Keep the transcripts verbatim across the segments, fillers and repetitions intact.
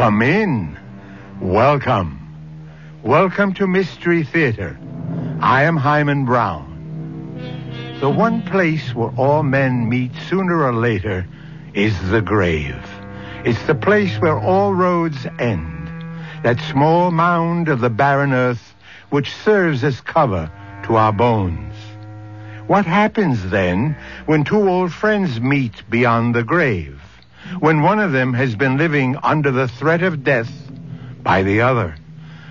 Come in. Welcome. Welcome to Mystery Theater. I am Hyman Brown. The one place where all men meet sooner or later is the grave. It's the place where all roads end. That small mound of the barren earth which serves as cover to our bones. What happens then when two old friends meet beyond the grave? When one of them has been living under the threat of death by the other?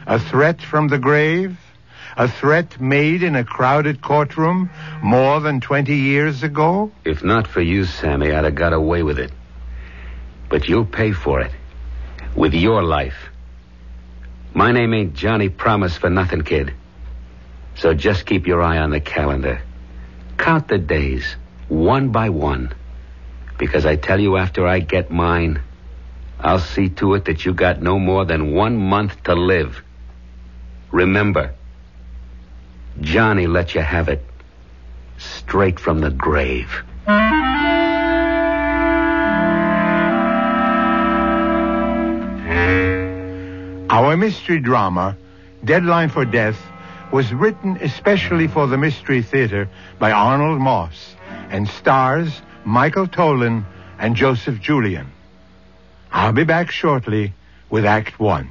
A threat from the grave? A threat made in a crowded courtroom more than twenty years ago? If not for you, Sammy, I'd have got away with it. But you'll pay for it. With your life. My name ain't Johnny Promise for nothing, kid. So just keep your eye on the calendar. Count the days, one by one. Because I tell you, after I get mine, I'll see to it that you got no more than one month to live. Remember, Johnny let you have it straight from the grave. Our mystery drama, Deadline for Death, was written especially for the Mystery Theater by Arnold Moss and stars Michael Tolan and Joseph Julian. I'll be back shortly with Act One.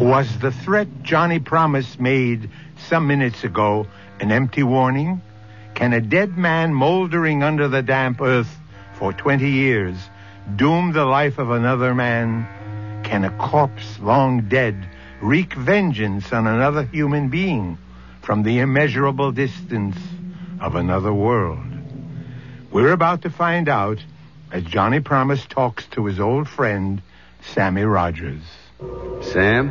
Was the threat Johnny Promise made some minutes ago an empty warning? Can a dead man moldering under the damp earth for twenty years doom the life of another man? Can a corpse long dead wreak vengeance on another human being from the immeasurable distance of another world? We're about to find out as Johnny Promise talks to his old friend, Sammy Rogers. Sam?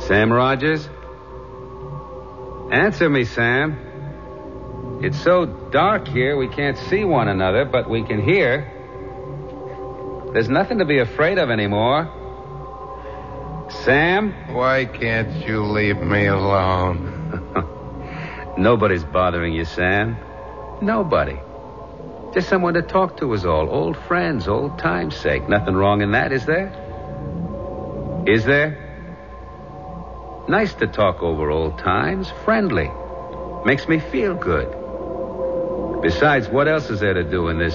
Sam Rogers? Answer me, Sam. It's so dark here we can't see one another, but we can hear. There's nothing to be afraid of anymore. Sam? Why can't you leave me alone? Nobody's bothering you, Sam. Nobody. Just someone to talk to is all. Old friends, old time's sake. Nothing wrong in that, is there? Is there? Nice to talk over old times. Friendly. Makes me feel good. Besides, what else is there to do in this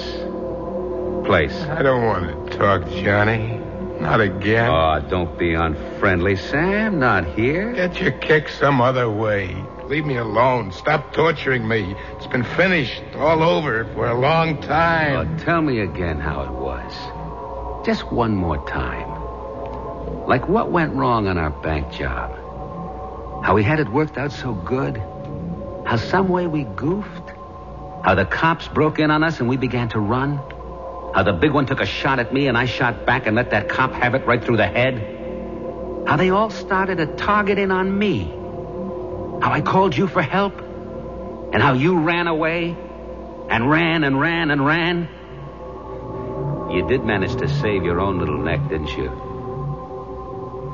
place? I don't want to talk, Johnny. Not again. Oh, don't be unfriendly, Sam. Not here. Get your kick some other way. Leave me alone. Stop torturing me. It's been finished all over for a long time. Oh, tell me again how it was. Just one more time. Like what went wrong on our bank job? How we had it worked out so good? How some way we goofed? How the cops broke in on us and we began to run? How the big one took a shot at me and I shot back and let that cop have it right through the head? How they all started to target in on me? How I called you for help? And how you ran away? And ran and ran and ran? You did manage to save your own little neck, didn't you?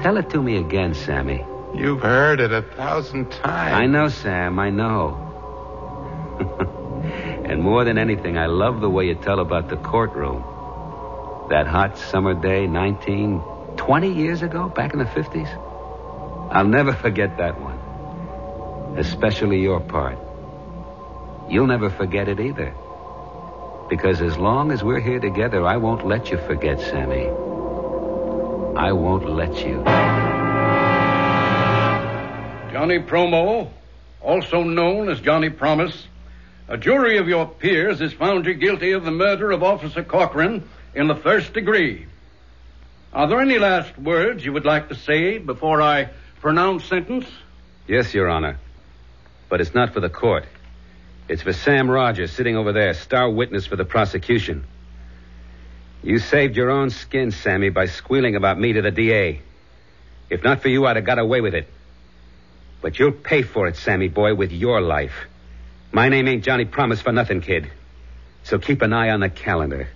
Tell it to me again, Sammy. You've heard it a thousand times. I know, Sam, I know. And more than anything, I love the way you tell about the courtroom. That hot summer day, nineteen, twenty years ago, back in the fifties. I'll never forget that one. Especially your part. You'll never forget it either. Because as long as we're here together, I won't let you forget, Sammy. I won't let you. Johnny Promo, also known as Johnny Promise, a jury of your peers has found you guilty of the murder of Officer Cochran in the first degree. Are there any last words you would like to say before I pronounce sentence? Yes, Your Honor. But it's not for the court. It's for Sam Rogers sitting over there, star witness for the prosecution. You saved your own skin, Sammy, by squealing about me to the D A. If not for you, I'd have got away with it. But you'll pay for it, Sammy boy, with your life. My name ain't Johnny Promise for nothing, kid. So keep an eye on the calendar.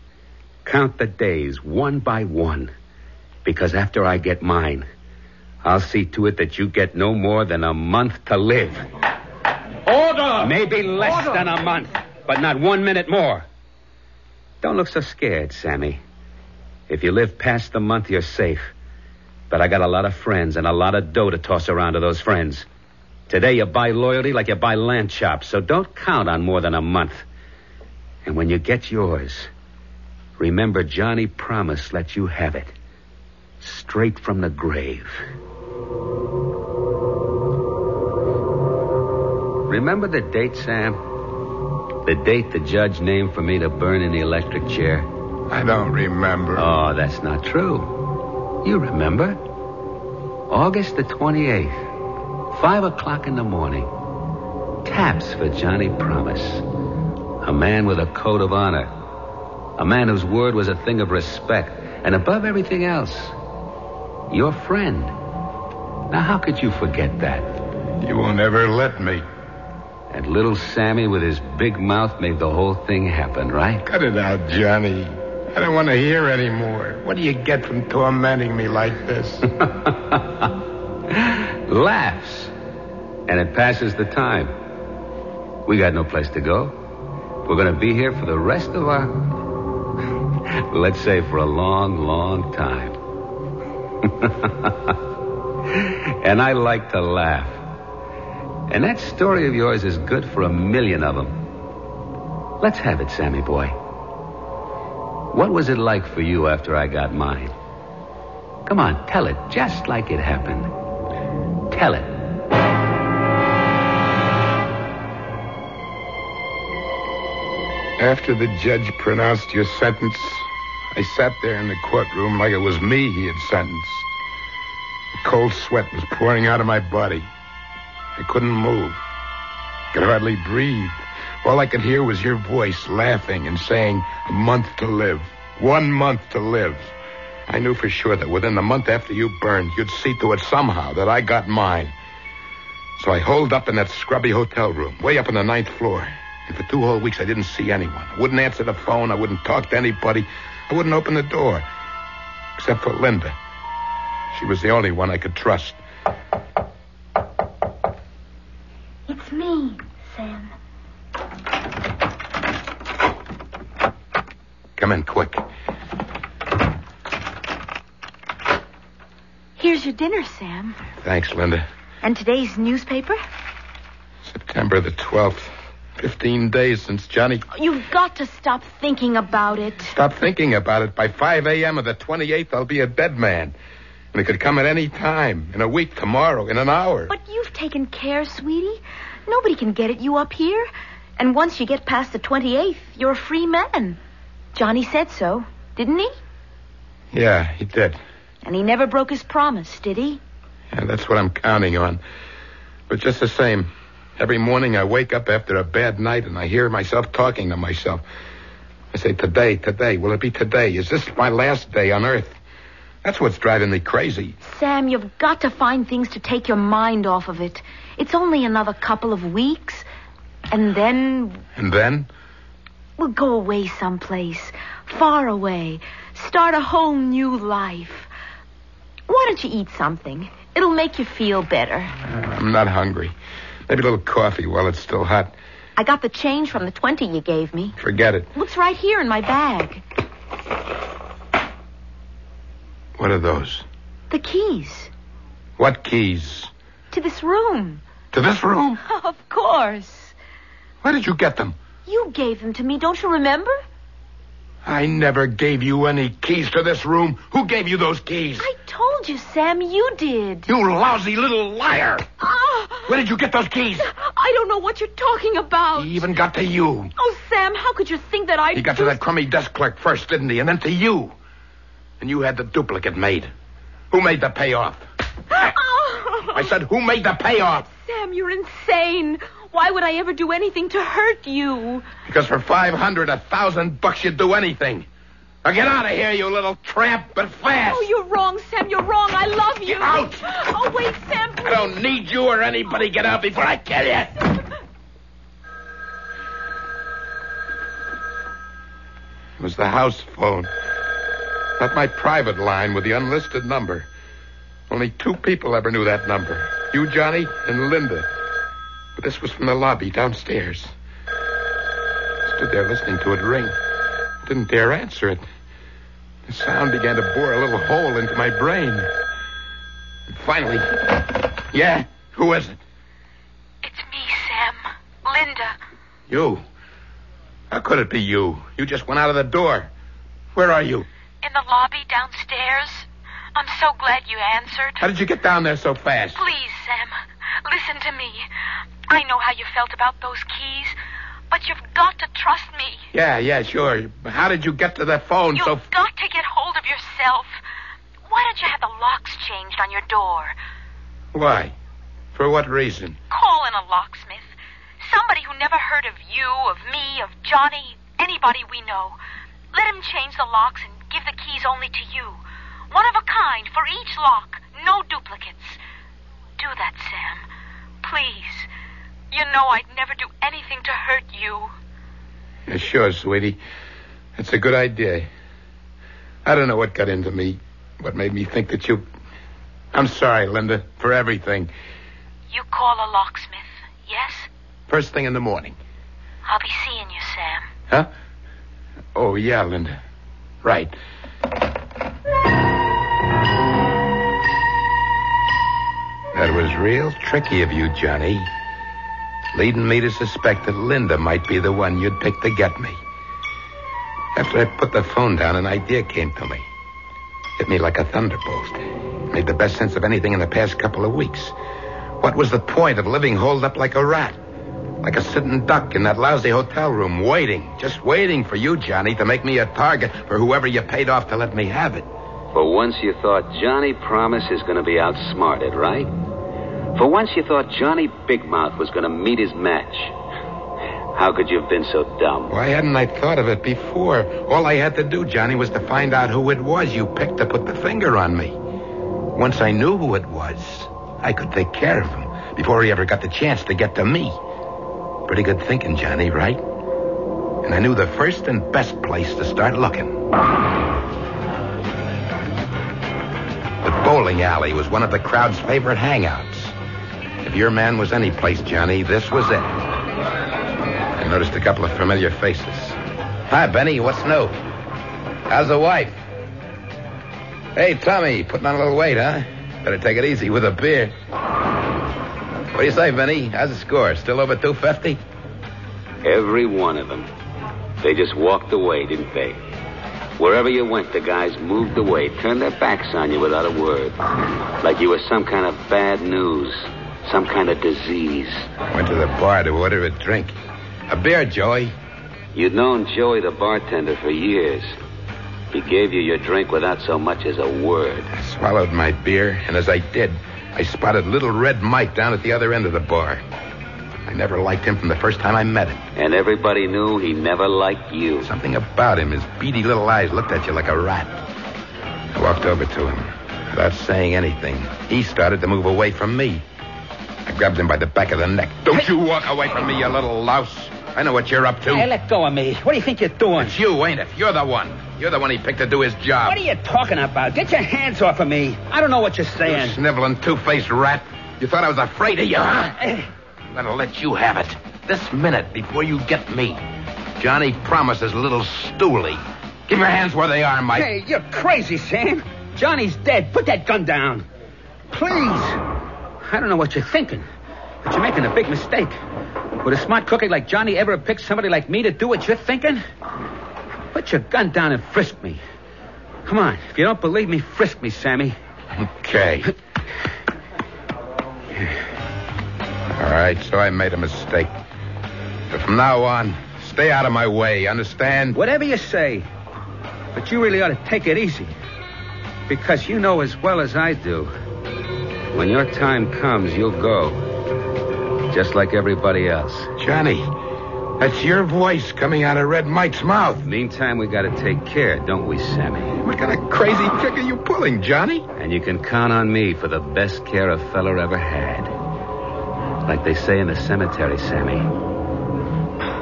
Count the days, one by one. Because after I get mine, I'll see to it that you get no more than a month to live. Order! Maybe less Order. than a month, but not one minute more. Don't look so scared, Sammy. If you live past the month, you're safe. But I got a lot of friends and a lot of dough to toss around to those friends. Today you buy loyalty like you buy lamb chops, so don't count on more than a month. And when you get yours, remember Johnny Promise let you have it. Straight from the grave. Remember the date, Sam? The date the judge named for me to burn in the electric chair? I don't remember. Oh, that's not true. You remember. August the twenty-eighth, five o'clock in the morning. Taps for Johnny Promise. A man with a code of honor. A man whose word was a thing of respect. And above everything else, your friend. Now, how could you forget that? You won't ever let me. And little Sammy with his big mouth made the whole thing happen, right? Cut it out, Johnny. I don't want to hear anymore. What do you get from tormenting me like this? Laughs. And it passes the time. We got no place to go. We're going to be here for the rest of our... let's say for a long, long time. And I like to laugh. And that story of yours is good for a million of them. Let's have it, Sammy boy. What was it like for you after I got mine? Come on, tell it just like it happened. Tell it. After the judge pronounced your sentence, I sat there in the courtroom like it was me he had sentenced. A cold sweat was pouring out of my body. I couldn't move. I could hardly breathe. All I could hear was your voice laughing and saying, a month to live. One month to live. I knew for sure that within the month after you burned, you'd see to it somehow that I got mine. So I holed up in that scrubby hotel room, way up on the ninth floor. And for two whole weeks, I didn't see anyone. I wouldn't answer the phone. I wouldn't talk to anybody. I wouldn't open the door. Except for Linda. She was the only one I could trust. It's me, Sam. Come in quick. Here's your dinner, Sam. Thanks, Linda. And today's newspaper? September the twelfth. Fifteen days since Johnny... You've got to stop thinking about it. Stop thinking about it? By five a.m. of the twenty-eighth, I'll be a dead man. And it could come at any time. In a week, tomorrow, in an hour. But you've taken care, sweetie. Nobody can get at you up here. And once you get past the twenty-eighth, you're a free man. Johnny said so, didn't he? Yeah, he did. And he never broke his promise, did he? Yeah, that's what I'm counting on. But just the same, every morning I wake up after a bad night and I hear myself talking to myself. I say, today, today, will it be today? Is this my last day on earth? That's what's driving me crazy. Sam, you've got to find things to take your mind off of it. It's only another couple of weeks, and then... And then? We'll go away someplace, far away, start a whole new life. Why don't you eat something? It'll make you feel better. I'm not hungry. Maybe a little coffee while it's still hot. I got the change from the twenty you gave me. Forget it. Looks right here in my bag. What are those? The keys. What keys? To this room. To this room? Of course. Where did you get them? You gave them to me, don't you remember? I never gave you any keys to this room. Who gave you those keys? I told you, Sam, you did. You lousy little liar. Oh. Where did you get those keys? I don't know what you're talking about. He even got to you. Oh, Sam, how could you think that I... He got to that crummy desk clerk first, didn't he? And then to you. And you had the duplicate made. Who made the payoff? Oh. I said, who made the payoff? Sam, you're insane. Why would I ever do anything to hurt you? Because for five hundred, a thousand bucks, you'd do anything. Now get out of here, you little tramp, but fast. Oh, you're wrong, Sam. You're wrong. I love you. Get out. Oh, wait, Sam. Please. I don't need you or anybody. Get out before I kill you. It was the house phone. Not my private line with the unlisted number. Only two people ever knew that number. You, Johnny, and Linda. But this was from the lobby downstairs. Stood there listening to it ring. Didn't dare answer it. The sound began to bore a little hole into my brain. And finally... Yeah? Who is it? It's me, Sam. Linda. You? How could it be you? You just went out of the door. Where are you? In the lobby downstairs. I'm so glad you answered. How did you get down there so fast? Please, Sam, listen to me. I know how you felt about those keys, but you've got to trust me. Yeah, yeah, sure. But how did you get to the phone you've so... You've got to get hold of yourself. Why don't you have the locks changed on your door? Why? For what reason? Call in a locksmith. Somebody who never heard of you, of me, of Johnny, anybody we know. Let him change the locks and give the keys only to you. One of a kind for each lock. No duplicates. Do that, Sam. Please. You know I'd never do anything to hurt you. Yeah, sure, sweetie. That's a good idea. I don't know what got into me, what made me think that you... I'm sorry, Linda, for everything. You call a locksmith, yes? First thing in the morning. I'll be seeing you, Sam. Huh? Oh, yeah, Linda. Right. That was real tricky of you, Johnny. Leading me to suspect that Linda might be the one you'd pick to get me. After I put the phone down, an idea came to me. Hit me like a thunderbolt. Made the best sense of anything in the past couple of weeks. What was the point of living holed up like a rat? Like a sitting duck in that lousy hotel room, waiting, just waiting for you, Johnny, to make me a target for whoever you paid off to let me have it. For once you thought Johnny Promise is going to be outsmarted, right? For once you thought Johnny Big Mouth was going to meet his match. How could you have been so dumb? Why hadn't I thought of it before? All I had to do, Johnny, was to find out who it was you picked to put the finger on me. Once I knew who it was, I could take care of him before he ever got the chance to get to me. Pretty good thinking, Johnny, right? And I knew the first and best place to start looking. The bowling alley was one of the crowd's favorite hangouts. If your man was any place, Johnny, this was it. I noticed a couple of familiar faces. Hi, Benny, what's new? How's the wife? Hey, Tommy, putting on a little weight, huh? Better take it easy with a beer. What do you say, Vinny? How's the score? Still over two fifty? Every one of them. They just walked away, didn't they? Wherever you went, the guys moved away, turned their backs on you without a word. Like you were some kind of bad news, some kind of disease. I went to the bar to order a drink. A beer, Joey. You'd known Joey, the bartender, for years. He gave you your drink without so much as a word. I swallowed my beer, and as I did... I spotted little Red Mike down at the other end of the bar. I never liked him from the first time I met him. And everybody knew he never liked you. Something about him. His beady little eyes looked at you like a rat. I walked over to him. Without saying anything, he started to move away from me. I grabbed him by the back of the neck. Don't you walk away from me, you little louse. I know what you're up to. Hey, let go of me. What do you think you're doing? It's you, ain't it? You're the one. You're the one he picked to do his job. What are you talking about? Get your hands off of me. I don't know what you're saying. You sniveling, two-faced rat. You thought I was afraid of you, huh? I'm going to let you have it. This minute, before you get me. Johnny Promises little stoolie. Keep your hands where they are, Mike. Hey, you're crazy, Sam. Johnny's dead. Put that gun down. Please. I don't know what you're thinking, but you're making a big mistake. Would a smart cookie like Johnny ever pick somebody like me to do what you're thinking? Put your gun down and frisk me. Come on. If you don't believe me, frisk me, Sammy. Okay. All right, so I made a mistake. But from now on, stay out of my way, understand? Whatever you say. But you really ought to take it easy. Because you know as well as I do, when your time comes, you'll go. Just like everybody else. Johnny, that's your voice coming out of Red Mike's mouth. Meantime, we gotta take care, don't we, Sammy? What kind of crazy trick are you pulling, Johnny? And you can count on me for the best care a feller ever had. Like they say in the cemetery, Sammy.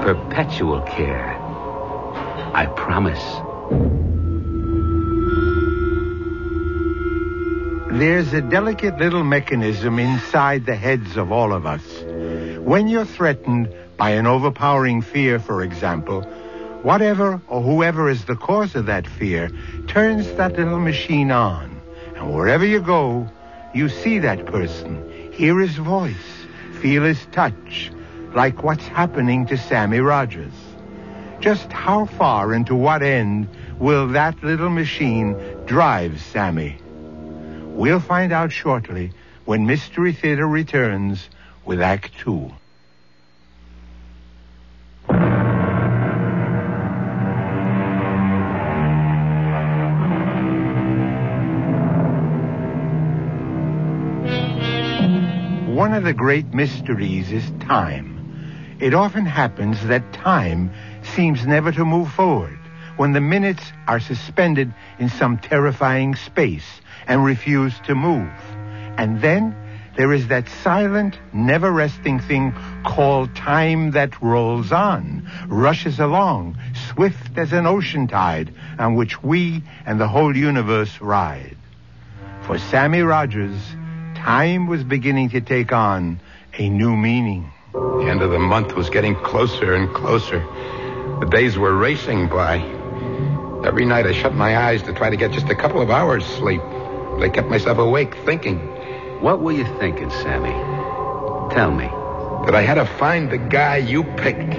Perpetual care. I promise. There's a delicate little mechanism inside the heads of all of us. When you're threatened by an overpowering fear, for example, whatever or whoever is the cause of that fear turns that little machine on. And wherever you go, you see that person, hear his voice, feel his touch, like what's happening to Sammy Rogers. Just how far and to what end will that little machine drive Sammy? We'll find out shortly when Mystery Theater returns with Act Two. One of the great mysteries is time. It often happens that time seems never to move forward when the minutes are suspended in some terrifying space and refuse to move. And then there is that silent, never-resting thing called time that rolls on, rushes along, swift as an ocean tide, on which we and the whole universe ride. For Sammy Rogers, time was beginning to take on a new meaning. The end of the month was getting closer and closer. The days were racing by. Every night I shut my eyes to try to get just a couple of hours sleep. But I kept myself awake thinking. What were you thinking, Sammy? Tell me. That I had to find the guy you picked.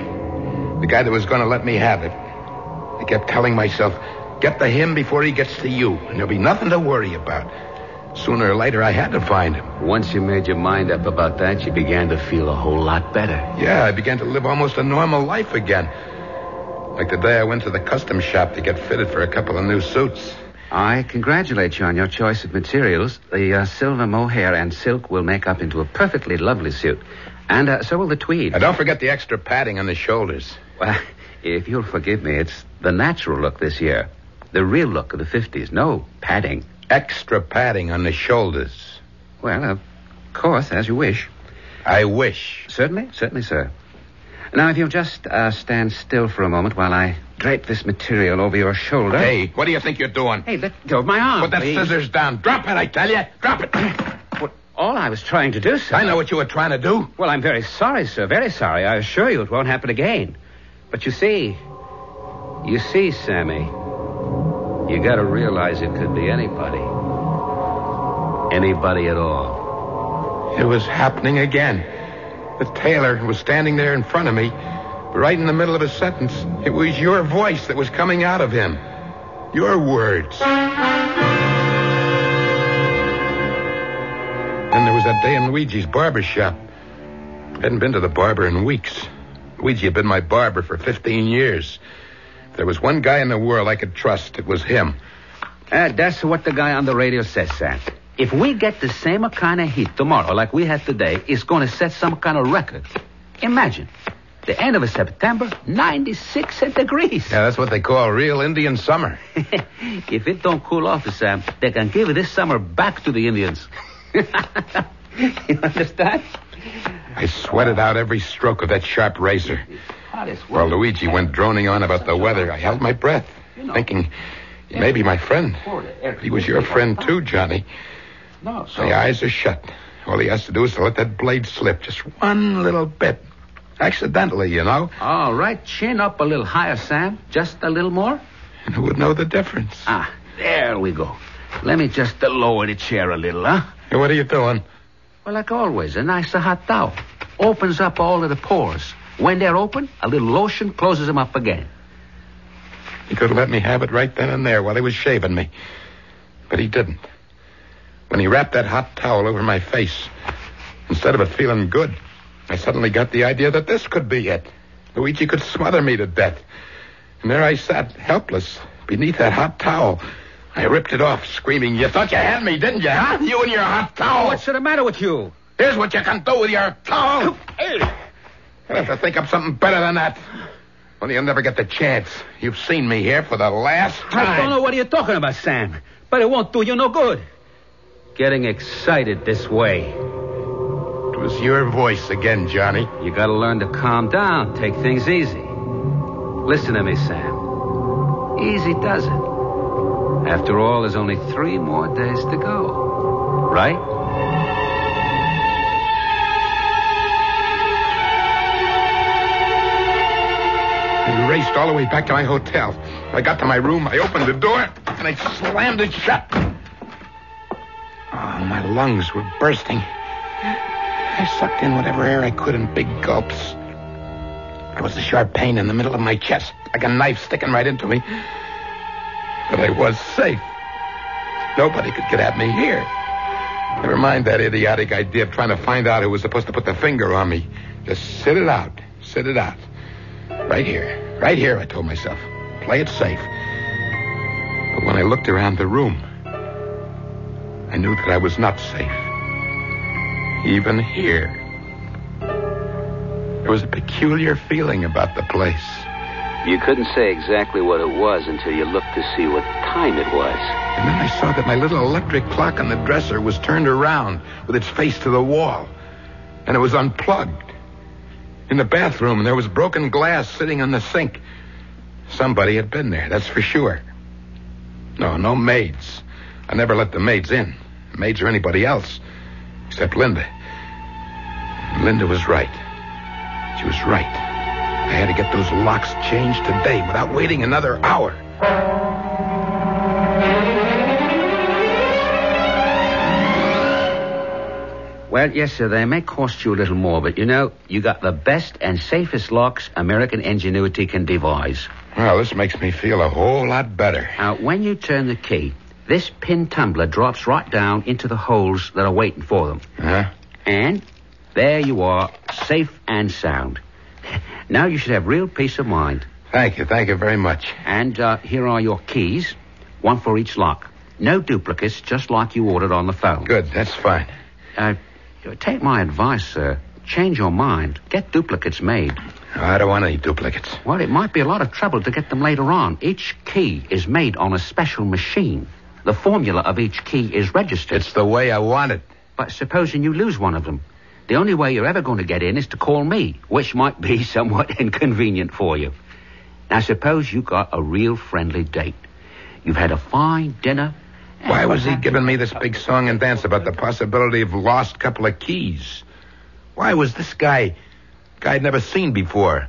The guy that was going to let me have it. I kept telling myself, get to him before he gets to you, and there'll be nothing to worry about. Sooner or later, I had to find him. Once you made your mind up about that, you began to feel a whole lot better. Yeah, I began to live almost a normal life again. Like the day I went to the custom shop to get fitted for a couple of new suits. I congratulate you on your choice of materials. The uh, silver mohair and silk will make up into a perfectly lovely suit. And uh, so will the tweed. Now, don't forget the extra padding on the shoulders. Well, if you'll forgive me, it's the natural look this year. The real look of the fifties. No padding. Extra padding on the shoulders. Well, of course, as you wish. I wish. Certainly, certainly, sir. Now, if you'll just uh, stand still for a moment while I drape this material over your shoulder. Hey, what do you think you're doing? Hey, let go of my arm. Put that please. Scissors down. Drop it, I tell you. Drop it. Well, all I was trying to do, sir. I know what you were trying to do. Well, I'm very sorry, sir. Very sorry. I assure you it won't happen again. But you see, you see, Sammy, you got to realize it could be anybody. Anybody at all. It was happening again. The Taylor was standing there in front of me, right in the middle of a sentence. It was your voice that was coming out of him. Your words. Then there was that day in Luigi's barber shop. I hadn't been to the barber in weeks. Luigi had been my barber for fifteen years. If there was one guy in the world I could trust, it was him. Uh, that's what the guy on the radio says, Sam. If we get the same kind of heat tomorrow like we had today, it's going to set some kind of record. Imagine, the end of September, ninety-six degrees. Yeah, that's what they call real Indian summer. If it don't cool off, Sam, they can give this summer back to the Indians. You understand? I sweated out every stroke of that sharp razor. While Luigi went droning on about the weather, I held my breath, thinking he may be my friend. He was your friend too, Johnny. No, so... The eyes are shut. All he has to do is to let that blade slip. Just one little bit. Accidentally, you know. All right. Chin up a little higher, Sam. Just a little more. And who would know the difference? Ah, there we go. Let me just lower the chair a little, huh? Hey, what are you doing? Well, like always, a nice hot towel. Opens up all of the pores. When they're open, a little lotion closes them up again. He could have let me have it right then and there while he was shaving me. But he didn't. When he wrapped that hot towel over my face, instead of it feeling good, I suddenly got the idea that this could be it. Luigi could smother me to death. And there I sat, helpless, beneath that hot towel. I ripped it off, screaming, you thought you had me, didn't you, huh? You and your hot towel. What's the matter with you? Here's what you can do with your towel. I'll have to think up something better than that. Well, you'll never get the chance. You've seen me here for the last time. I don't know what you're talking about, Sam. But it won't do you no good. Getting excited this way. It was your voice again, Johnny. You gotta learn to calm down, take things easy. Listen to me, Sam. Easy does it. After all, there's only three more days to go. right? I raced all the way back to my hotel. I got to my room, I opened the door, and I slammed it shut. Oh, my lungs were bursting. I sucked in whatever air I could in big gulps. There was a sharp pain in the middle of my chest, like a knife sticking right into me. But I was safe. Nobody could get at me here. Never mind that idiotic idea of trying to find out who was supposed to put the finger on me. Just sit it out. Sit it out. Right here. Right here, I told myself. Play it safe. But when I looked around the room, I knew that I was not safe. Even here. There was a peculiar feeling about the place. You couldn't say exactly what it was until you looked to see what time it was. And then I saw that my little electric clock on the dresser was turned around with its face to the wall. And it was unplugged. In the bathroom, there was broken glass sitting on the sink. Somebody had been there, that's for sure. No, no maids. I never let the maids in. The maids or anybody else. Except Linda. And Linda was right. She was right. I had to get those locks changed today without waiting another hour. Well, yes, sir, they may cost you a little more, but you know, you got the best and safest locks American ingenuity can devise. Well, this makes me feel a whole lot better. Now, when you turn the key, this pin tumbler drops right down into the holes that are waiting for them. Huh? And there you are, safe and sound. Now you should have real peace of mind. Thank you. Thank you very much. And uh, here are your keys. One for each lock. No duplicates, just like you ordered on the phone. Good. That's fine. Uh, take my advice, sir. Change your mind. Get duplicates made. I don't want any duplicates. Well, it might be a lot of trouble to get them later on. Each key is made on a special machine. The formula of each key is registered. It's the way I want it. But supposing you lose one of them? The only way you're ever going to get in is to call me, which might be somewhat inconvenient for you. Now, suppose you got a real friendly date. You've had a fine dinner. Why was he giving me this big song and dance about the possibility of lost couple of keys? Why was this guy, guy I'd never seen before,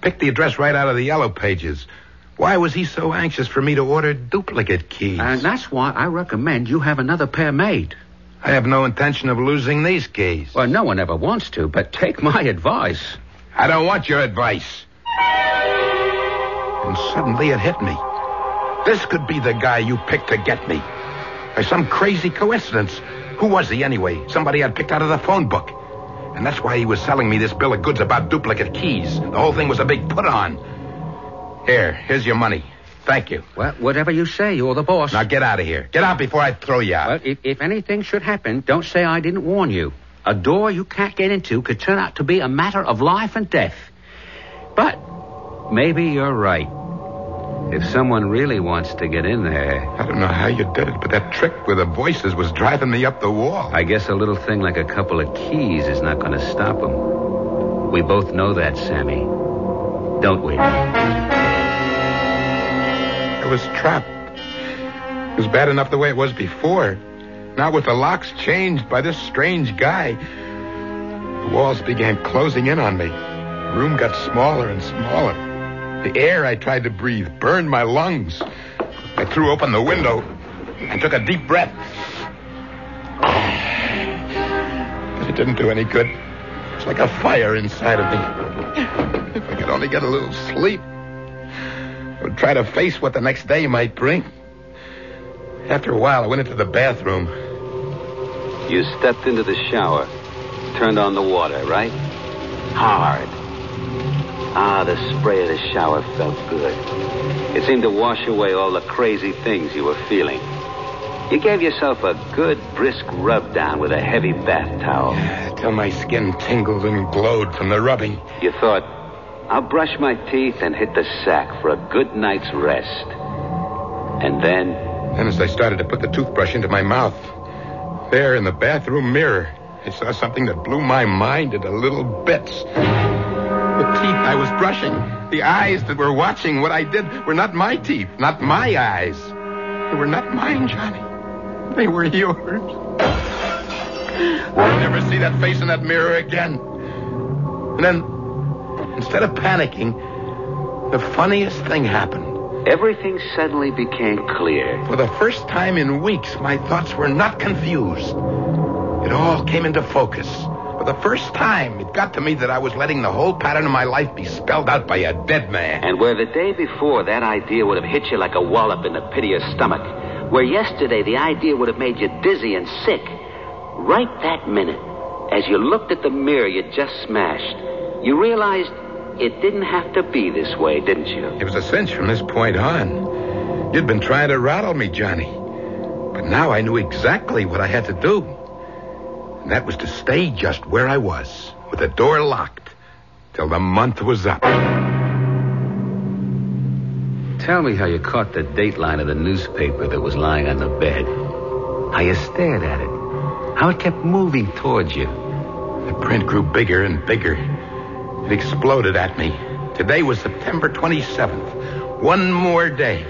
picked the address right out of the yellow pages? Why was he so anxious for me to order duplicate keys? And that's why I recommend you have another pair made. I have no intention of losing these keys. Well, no one ever wants to, but take my advice. I don't want your advice. And suddenly it hit me. This could be the guy you picked to get me. By some crazy coincidence. Who was he anyway? Somebody I'd picked out of the phone book. And that's why he was selling me this bill of goods about duplicate keys. The whole thing was a big put-on. Here, here's your money. Thank you. Well, whatever you say, you're the boss. Now get out of here. Get out before I throw you out. Well, if, if anything should happen, don't say I didn't warn you. A door you can't get into could turn out to be a matter of life and death. But maybe you're right. If someone really wants to get in there... I don't know how you did it, but that trick with the voices was driving me up the wall. I guess a little thing like a couple of keys is not going to stop them. We both know that, Sammy. Don't we? I was trapped. It was bad enough the way it was before. Now with the locks changed by this strange guy. The walls began closing in on me. The room got smaller and smaller. The air I tried to breathe burned my lungs. I threw open the window and took a deep breath. But it didn't do any good. It's like a fire inside of me. If I could only get a little sleep. I would try to face what the next day might bring. After a while, I went into the bathroom. You stepped into the shower, turned on the water, right? Hard. Ah, the spray of the shower felt good. It seemed to wash away all the crazy things you were feeling. You gave yourself a good, brisk rub down with a heavy bath towel. Till my skin tingled and glowed from the rubbing. You thought... I'll brush my teeth and hit the sack for a good night's rest. And then... Then as I started to put the toothbrush into my mouth, there in the bathroom mirror, I saw something that blew my mind into little bits. The teeth I was brushing, the eyes that were watching what I did, were not my teeth, not my eyes. They were not mine, Johnny. They were yours. I'll never see that face in that mirror again. And then, instead of panicking, the funniest thing happened. Everything suddenly became clear. For the first time in weeks, my thoughts were not confused. It all came into focus. For the first time, it got to me that I was letting the whole pattern of my life be spelled out by a dead man. And where the day before that idea would have hit you like a wallop in the pit of your stomach, where yesterday the idea would have made you dizzy and sick, right that minute, as you looked at the mirror you just smashed, you realized it didn't have to be this way, didn't you? It was a cinch from this point on. You'd been trying to rattle me, Johnny. But now I knew exactly what I had to do. And that was to stay just where I was, with the door locked, till the month was up. Tell me how you caught the dateline of the newspaper that was lying on the bed. How you stared at it. How it kept moving towards you. The print grew bigger and bigger. It exploded at me. Today was September twenty-seventh. One more day.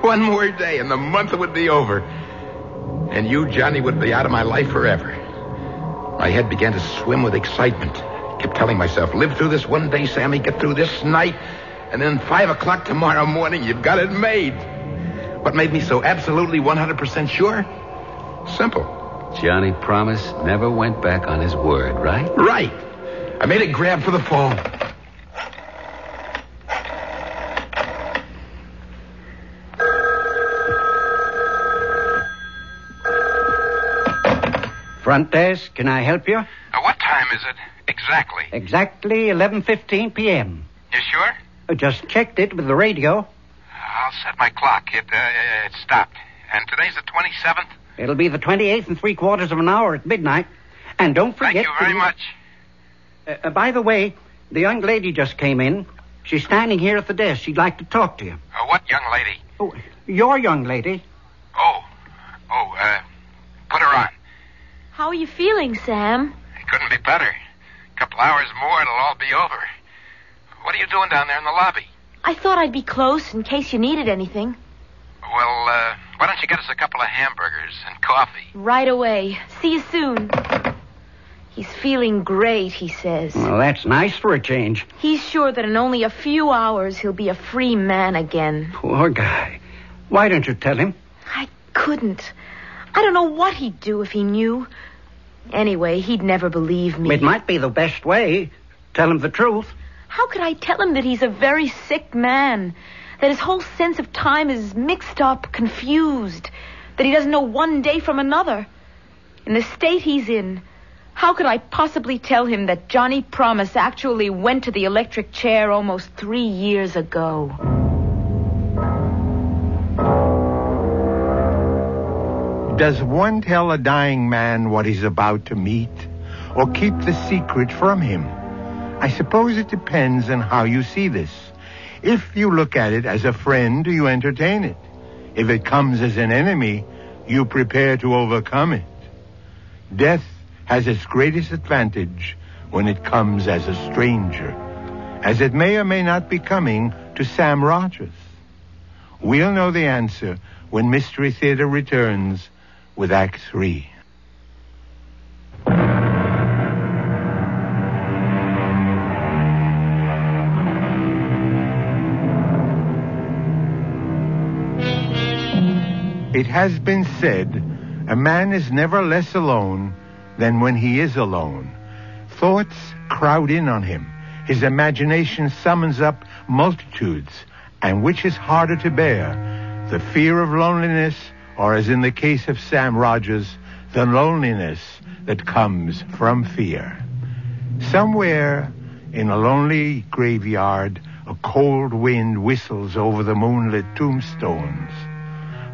One more day, and the month would be over. And you, Johnny, would be out of my life forever. My head began to swim with excitement. I kept telling myself, live through this one day, Sammy, get through this night, and then five o'clock tomorrow morning, you've got it made. What made me so absolutely one hundred percent sure? Simple. Johnny Promise never went back on his word, right? Right. I made a grab for the phone. Front desk, can I help you? Uh, what time is it exactly? Exactly eleven fifteen p.m. You sure? I just checked it with the radio. I'll set my clock. It, uh, it stopped. And today's the twenty-seventh? It'll be the twenty-eighth and three quarters of an hour at midnight. And don't forget... Thank you very to... much. Uh, uh, by the way, the young lady just came in. She's standing here at the desk. She'd like to talk to you. Uh, what young lady? Oh, your young lady. Oh. Oh, uh, put her on. How are you feeling, Sam? It couldn't be better. A couple hours more, it'll all be over. What are you doing down there in the lobby? I thought I'd be close in case you needed anything. Well, uh... why don't you get us a couple of hamburgers and coffee? Right away. See you soon. He's feeling great, he says. Well, that's nice for a change. He's sure that in only a few hours he'll be a free man again. Poor guy. Why don't you tell him? I couldn't. I don't know what he'd do if he knew. Anyway, he'd never believe me. It might be the best way. Tell him the truth. How could I tell him that he's a very sick man? That his whole sense of time is mixed up, confused. That he doesn't know one day from another. In the state he's in, how could I possibly tell him that Johnny Promise actually went to the electric chair almost three years ago? Does one tell a dying man what he's about to meet, or keep the secret from him? I suppose it depends on how you see this. If you look at it as a friend, you entertain it. If it comes as an enemy, you prepare to overcome it. Death has its greatest advantage when it comes as a stranger, as it may or may not be coming to Sam Rogers. We'll know the answer when Mystery Theater returns with Act Three. It has been said, a man is never less alone than when he is alone. Thoughts crowd in on him. His imagination summons up multitudes. And which is harder to bear, the fear of loneliness, or as in the case of Sam Rogers, the loneliness that comes from fear? Somewhere in a lonely graveyard, a cold wind whistles over the moonlit tombstones.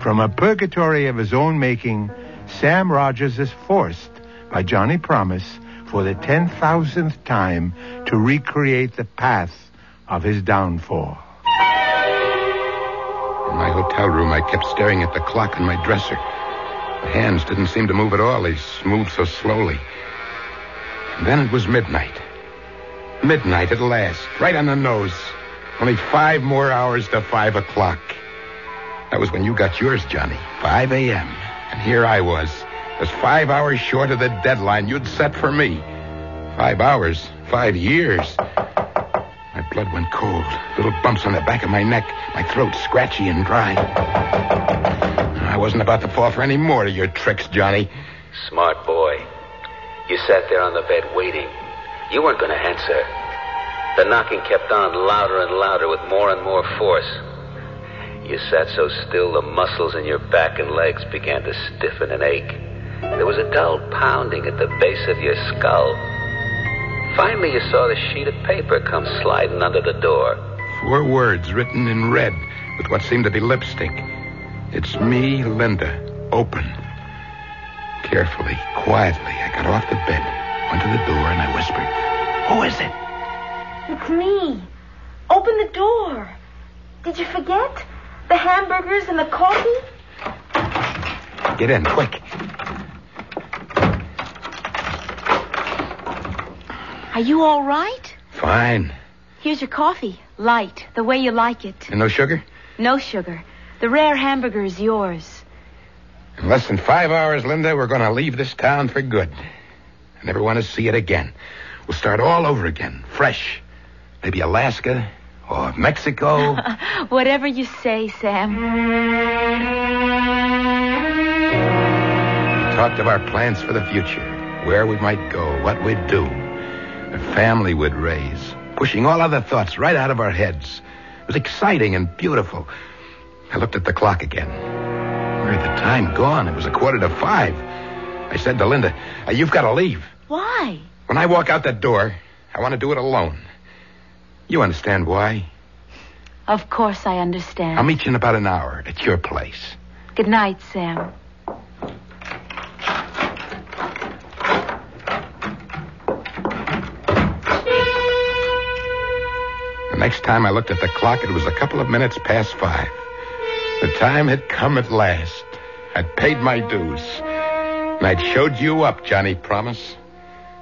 From a purgatory of his own making, Sam Rogers is forced by Johnny Promise for the ten thousandth time to recreate the path of his downfall. In my hotel room, I kept staring at the clock on my dresser. My hands didn't seem to move at all. They moved so slowly. And then it was midnight. Midnight at last, right on the nose. Only five more hours to five o'clock. That was when you got yours, Johnny. five a.m. And here I was, Just five hours short of the deadline you'd set for me. Five hours, five years. My blood went cold. Little bumps on the back of my neck. My throat scratchy and dry. I wasn't about to fall for any more of your tricks, Johnny. Smart boy. You sat there on the bed waiting. You weren't going to answer. The knocking kept on louder and louder with more and more force. You sat so still the muscles in your back and legs began to stiffen and ache. There was a dull pounding at the base of your skull. Finally, you saw the sheet of paper come sliding under the door. Four words written in red with what seemed to be lipstick. It's me, Linda. Open. Carefully, quietly, I got off the bed, went to the door, and I whispered, "Who is it?" "It's me. Open the door. Did you forget? The hamburgers and the coffee?" "Get in, quick." "Are you all right?" "Fine." "Here's your coffee. Light, the way you like it." "And no sugar?" "No sugar. The rare hamburger is yours." "In less than five hours, Linda, we're going to leave this town for good. I never want to see it again. We'll start all over again, fresh. Maybe Alaska or Mexico." "Whatever you say, Sam." We talked of our plans for the future, where we might go, what we'd do, the family we'd raise, pushing all other thoughts right out of our heads. It was exciting and beautiful. I looked at the clock again. Where had the time gone? It was a quarter to five. I said to Linda, "You've got to leave." "Why?" "When I walk out that door, I want to do it alone. You understand why?" "Of course I understand." "I'll meet you in about an hour at your place." "Good night, Sam." The next time I looked at the clock, it was a couple of minutes past five. The time had come at last. I'd paid my dues. And I'd showed you up, Johnny Promise.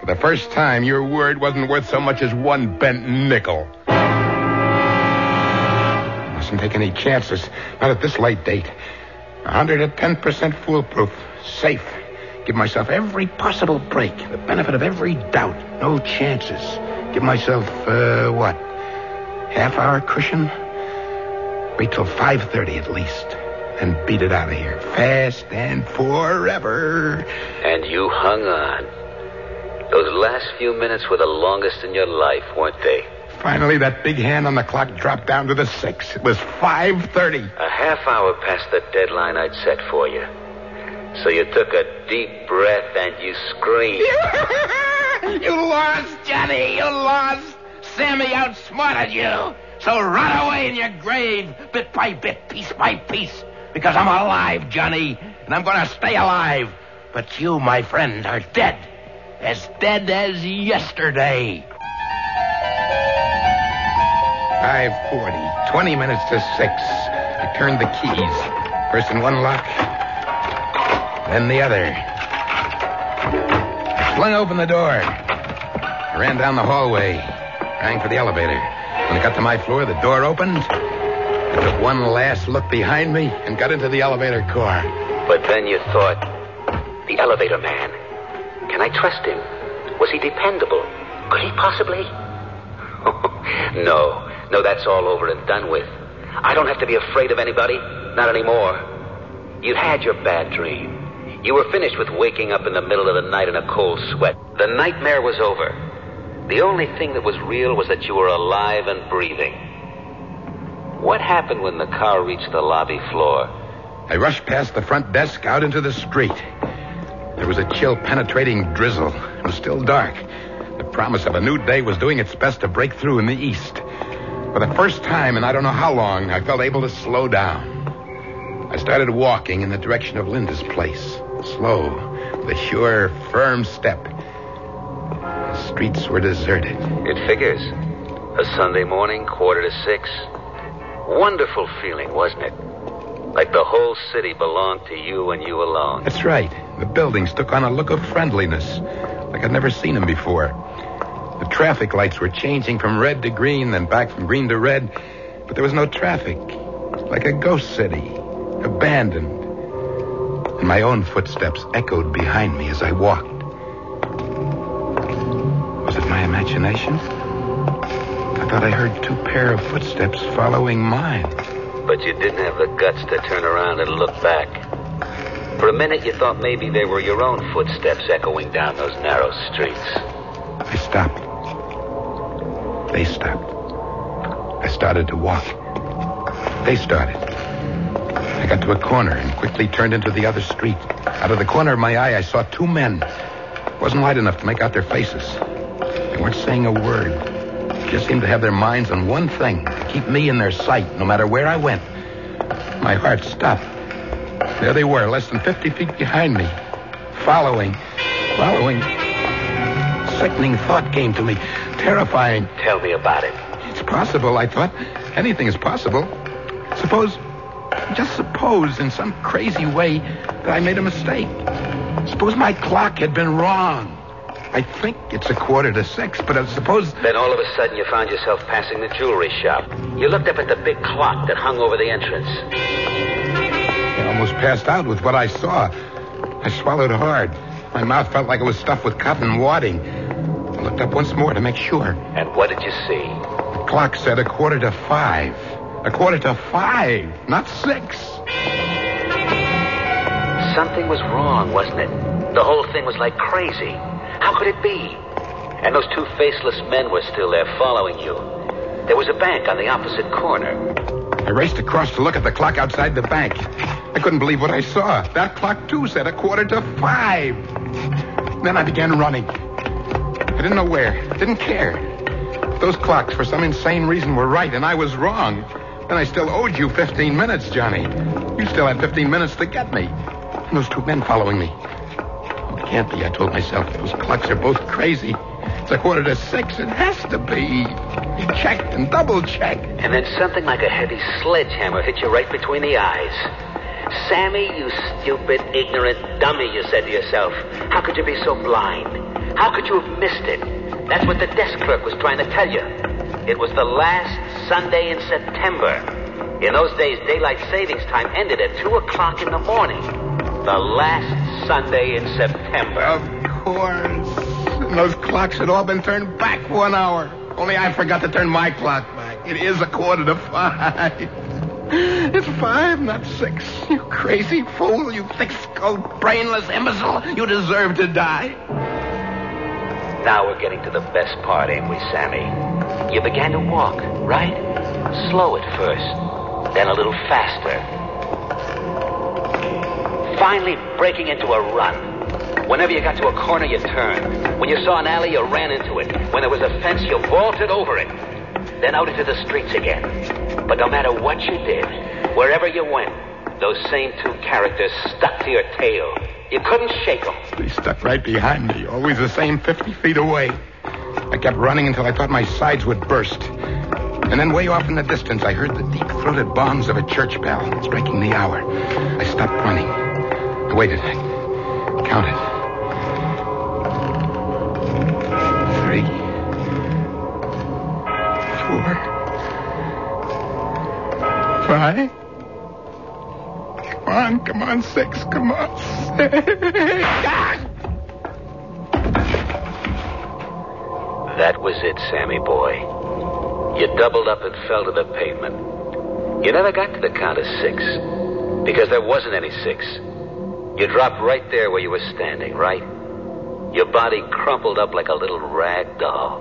For the first time, your word wasn't worth so much as one bent nickel. I mustn't take any chances. Not at this late date. one hundred ten percent foolproof. Safe. Give myself every possible break. The benefit of every doubt. No chances. Give myself, uh, what? Half hour cushion? Wait till five thirty at least. And beat it out of here. Fast and forever. And you hung on. Those last few minutes were the longest in your life, weren't they? Finally, that big hand on the clock dropped down to the six. It was five thirty. A half hour past the deadline I'd set for you. So you took a deep breath and you screamed. You lost, Johnny. You lost. Sammy outsmarted you. So run away in your grave, bit by bit, piece by piece. Because I'm alive, Johnny. And I'm going to stay alive. But you, my friend, are dead. As dead as yesterday. five forty, twenty minutes to six. I turned the keys. First in one lock, then the other. I flung open the door. I ran down the hallway, rang for the elevator. When I got to my floor, the door opened. I took one last look behind me and got into the elevator car. But then you thought, the elevator man. Can I trust him? Was he dependable? Could he possibly? No. No, that's all over and done with. I don't have to be afraid of anybody. Not anymore. You'd had your bad dream. You were finished with waking up in the middle of the night in a cold sweat. The nightmare was over. The only thing that was real was that you were alive and breathing. What happened when the car reached the lobby floor? I rushed past the front desk out into the street. There was a chill, penetrating drizzle. It was still dark. The promise of a new day was doing its best to break through in the east. For the first time in I don't know how long, I felt able to slow down. I started walking in the direction of Linda's place. Slow, with a sure, firm step. The streets were deserted. It figures. A Sunday morning, quarter to six. Wonderful feeling, wasn't it? Like the whole city belonged to you and you alone. That's right. The buildings took on a look of friendliness, like I'd never seen them before. The traffic lights were changing from red to green, then back from green to red. But there was no traffic. Like a ghost city. Abandoned. and my own footsteps echoed behind me as I walked. Was it my imagination? I thought I heard two pair of footsteps following mine. But you didn't have the guts to turn around and look back. For a minute, you thought maybe they were your own footsteps echoing down those narrow streets. I stopped. They stopped. I started to walk. They started. I got to a corner and quickly turned into the other street. Out of the corner of my eye, I saw two men. It wasn't light enough to make out their faces. They weren't saying a word. They just seemed to have their minds on one thing, to keep me in their sight no matter where I went. My heart stopped. There they were, less than fifty feet behind me. Following. Following. Sickening thought came to me. Terrifying. Tell me about it. It's possible, I thought. Anything is possible. Suppose, just suppose in some crazy way that I made a mistake. Suppose my clock had been wrong. I think it's a quarter to six, but I suppose... Then all of a sudden you found yourself passing the jewelry shop. You looked up at the big clock that hung over the entrance. I almost passed out with what I saw. I swallowed hard. My mouth felt like it was stuffed with cotton wadding. I looked up once more to make sure. And what did you see? The clock said a quarter to five. A quarter to five, not six. Something was wrong, wasn't it? The whole thing was like crazy. How could it be? And those two faceless men were still there following you. There was a bank on the opposite corner. I raced across to look at the clock outside the bank. I couldn't believe what I saw. That clock, too, said a quarter to five. Then I began running. I didn't know where. Didn't care. Those clocks, for some insane reason, were right, and I was wrong. And I still owed you fifteen minutes, Johnny. You still had fifteen minutes to get me. And those two men following me. Oh, it can't be, I told myself. Those clocks are both crazy. It's a quarter to six. It has to be. You checked and double-checked. And then something like a heavy sledgehammer hit you right between the eyes. Sammy, you stupid, ignorant dummy, you said to yourself. How could you be so blind? How could you have missed it? That's what the desk clerk was trying to tell you. It was the last Sunday in September. In those days, daylight savings time ended at two o'clock in the morning. The last Sunday in September. Of course. And those clocks had all been turned back one hour. Only I forgot to turn my clock back. It is a quarter to five. It's five, not six. You crazy fool. You thick-skulled, brainless imbecile. You deserve to die. Now we're getting to the best part, ain't we, Sammy? You began to walk, right? Slow at first, then a little faster. Finally breaking into a run. Whenever you got to a corner, you turned. When you saw an alley, you ran into it. When there was a fence, you vaulted over it. Then out into the streets again. But no matter what you did, wherever you went, those same two characters stuck to your tail. You couldn't shake them. They stuck right behind me, always the same fifty feet away. I kept running until I thought my sides would burst. And then way off in the distance, I heard the deep-throated bombs of a church bell striking the hour. I stopped running. I waited. I counted. Five. Come on, come on, six, come on, six. That was it, Sammy boy. You doubled up and fell to the pavement. You never got to the count of six, because there wasn't any six. You dropped right there where you were standing, right? Your body crumpled up like a little rag doll.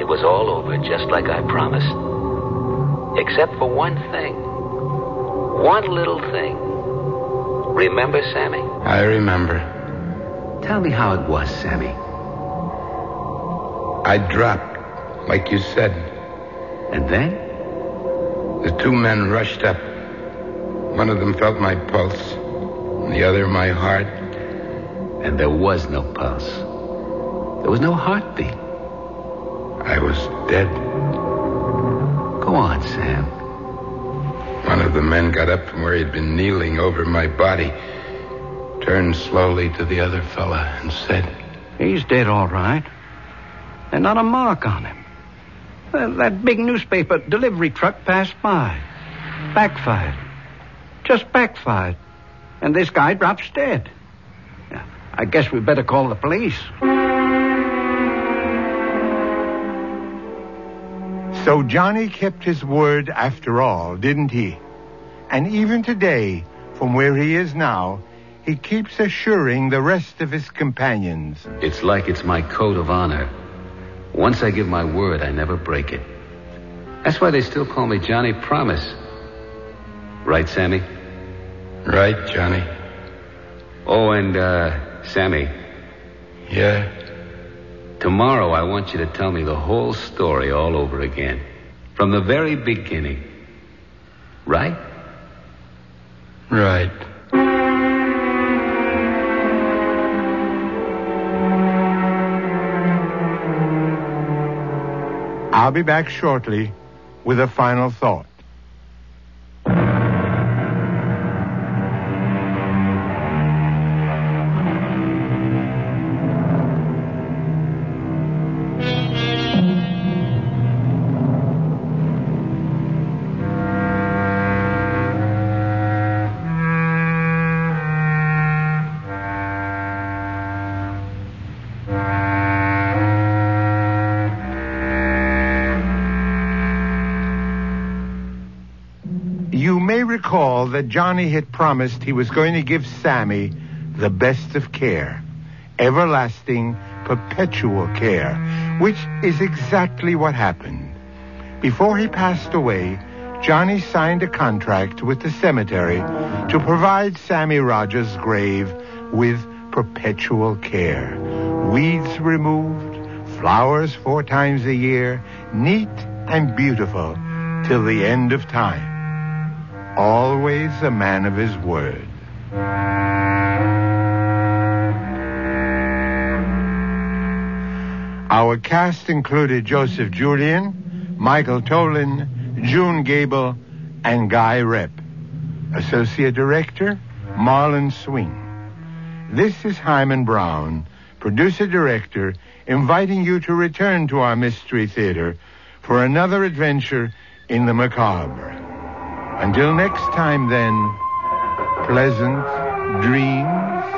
It was all over, just like I promised. Except for one thing. One little thing. Remember, Sammy? I remember. Tell me how it was, Sammy. I dropped, like you said. And then? The two men rushed up. One of them felt my pulse. The other, my heart. And there was no pulse. There was no heartbeat. I was dead. Go on, Sam. One of the men got up from where he'd been kneeling over my body, turned slowly to the other fella and said, "He's dead, all right. And not a mark on him. That big newspaper delivery truck passed by. Backfired. Just backfired. and this guy drops dead. I guess we better call the police. So Johnny kept his word after all, didn't he? And even today, from where he is now, he keeps assuring the rest of his companions. It's like it's my code of honor. Once I give my word, I never break it. That's why they still call me Johnny Promise. Right, Sammy? Right, Johnny. Oh, and, uh, Sammy. Yeah? Tomorrow I want you to tell me the whole story all over again. From the very beginning. Right? Right. I'll be back shortly with a final thought. That Johnny had promised he was going to give Sammy the best of care, everlasting, perpetual care, which is exactly what happened. Before he passed away, Johnny signed a contract with the cemetery to provide Sammy Rogers' grave with perpetual care. Weeds removed, flowers four times a year, neat and beautiful till the end of time. Always a man of his word. Our cast included Joseph Julian, Michael Tolan, June Gable, and Guy Repp. Associate Director, Marlon Swing. This is Hyman Brown, Producer-Director, inviting you to return to our Mystery Theater for another adventure in the macabre. Until next time, then, pleasant dreams.